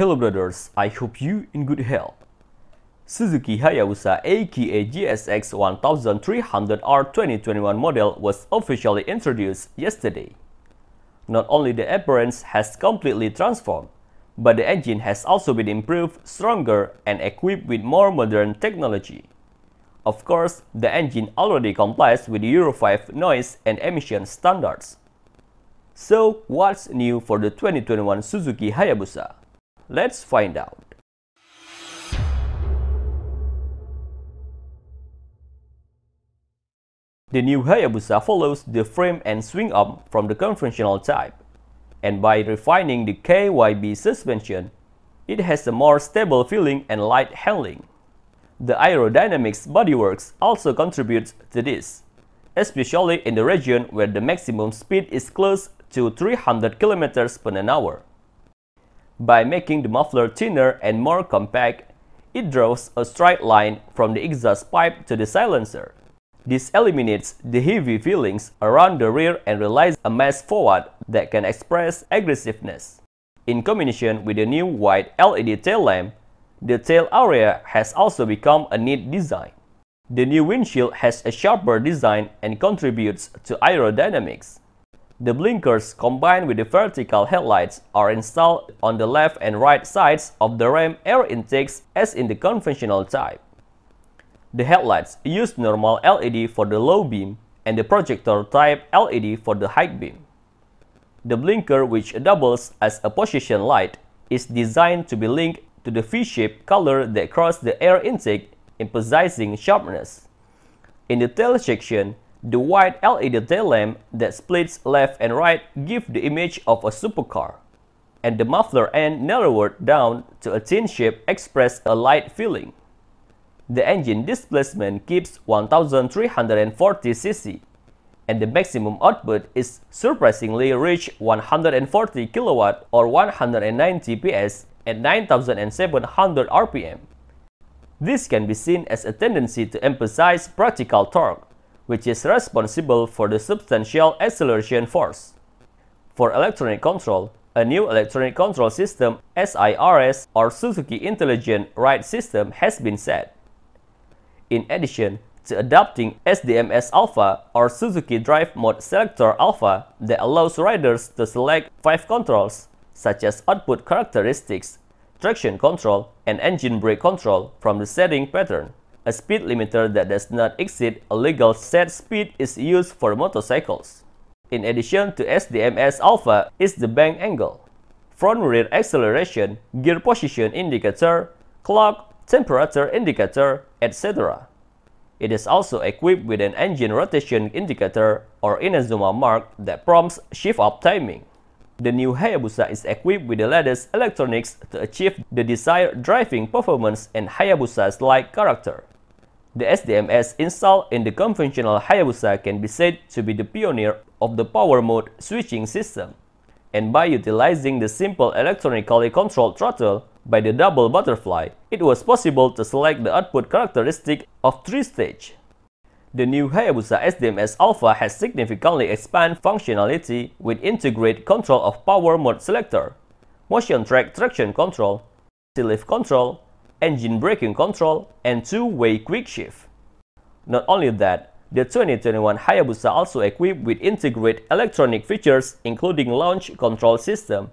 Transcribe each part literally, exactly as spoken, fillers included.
Hello brothers, I hope you in good health. Suzuki Hayabusa aka G S X thirteen hundred R twenty twenty-one model was officially introduced yesterday. Not only the appearance has completely transformed, but the engine has also been improved, stronger, and equipped with more modern technology. Of course, the engine already complies with Euro five noise and emission standards. So, what's new for the twenty twenty-one Suzuki Hayabusa? Let's find out. The new Hayabusa follows the frame and swing arm from the conventional type, and by refining the K Y B suspension, it has a more stable feeling and light handling. The aerodynamics bodyworks also contributes to this, especially in the region where the maximum speed is close to three hundred kilometers per hour. By making the muffler thinner and more compact, it draws a straight line from the exhaust pipe to the silencer. This eliminates the heavy feelings around the rear and relies a mass forward that can express aggressiveness. In combination with the new white L E D tail lamp, the tail area has also become a neat design. The new windshield has a sharper design and contributes to aerodynamics. The blinkers combined with the vertical headlights are installed on the left and right sides of the RAM air intakes as in the conventional type. The headlights use normal L E D for the low beam and the projector type L E D for the high beam. The blinker, which doubles as a position light, is designed to be linked to the V-shaped color that crosses the air intake, emphasizing sharpness. In the tail section, the white L E D tail lamp that splits left and right gives the image of a supercar, and the muffler end narrowed down to a thin shape expresses a light feeling. The engine displacement keeps one thousand three hundred forty c c, and the maximum output is surprisingly rich one hundred forty kilowatts or one hundred ninety p s at nine thousand seven hundred r p m. This can be seen as a tendency to emphasize practical torque, which is responsible for the substantial acceleration force. For electronic control, a new electronic control system, S I R S or Suzuki Intelligent Ride System, has been set. In addition to adopting S D M S Alpha or Suzuki Drive Mode Selector Alpha that allows riders to select five controls such as output characteristics, traction control, and engine brake control from the setting pattern, a speed limiter that does not exceed a legal set speed is used for motorcycles. In addition to S D M S Alpha is the bank angle, front-rear acceleration, gear position indicator, clock, temperature indicator, et cetera. It is also equipped with an engine rotation indicator or Inazuma mark that prompts shift-up timing. The new Hayabusa is equipped with the latest electronics to achieve the desired driving performance and Hayabusa's-like character. The S D M S installed in the conventional Hayabusa can be said to be the pioneer of the power mode switching system, and by utilizing the simple electronically controlled throttle by the double butterfly, it was possible to select the output characteristic of three stage. The new Hayabusa S D M S Alpha has significantly expanded functionality with integrated control of power mode selector, motion track traction control, lift control, engine braking control, and two-way quick shift. Not only that, the twenty twenty-one Hayabusa also equipped with integrated electronic features including launch control system,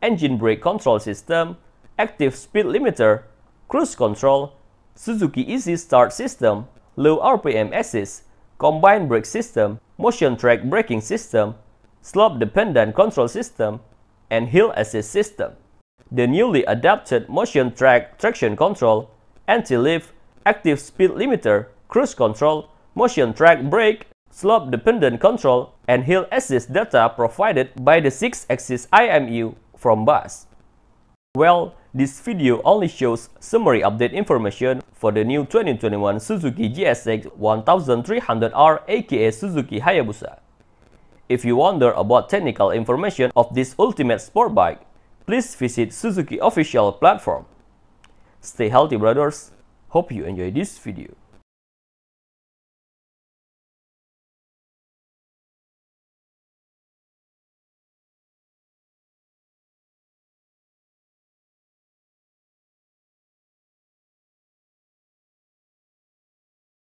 engine brake control system, active speed limiter, cruise control, Suzuki Easy Start system, low R P M assist, combined brake system, motion track braking system, slope dependent control system, and hill assist system. The newly adapted motion track traction control, anti-lift, active speed limiter, cruise control, motion track brake, slope dependent control, and hill assist data provided by the six axis I M U from Bosch. Well, this video only shows summary update information for the new twenty twenty-one Suzuki G S X thirteen hundred R aka Suzuki Hayabusa. If you wonder about technical information of this ultimate sport bike, please visit Suzuki official platform. Stay healthy brothers, hope you enjoy this video.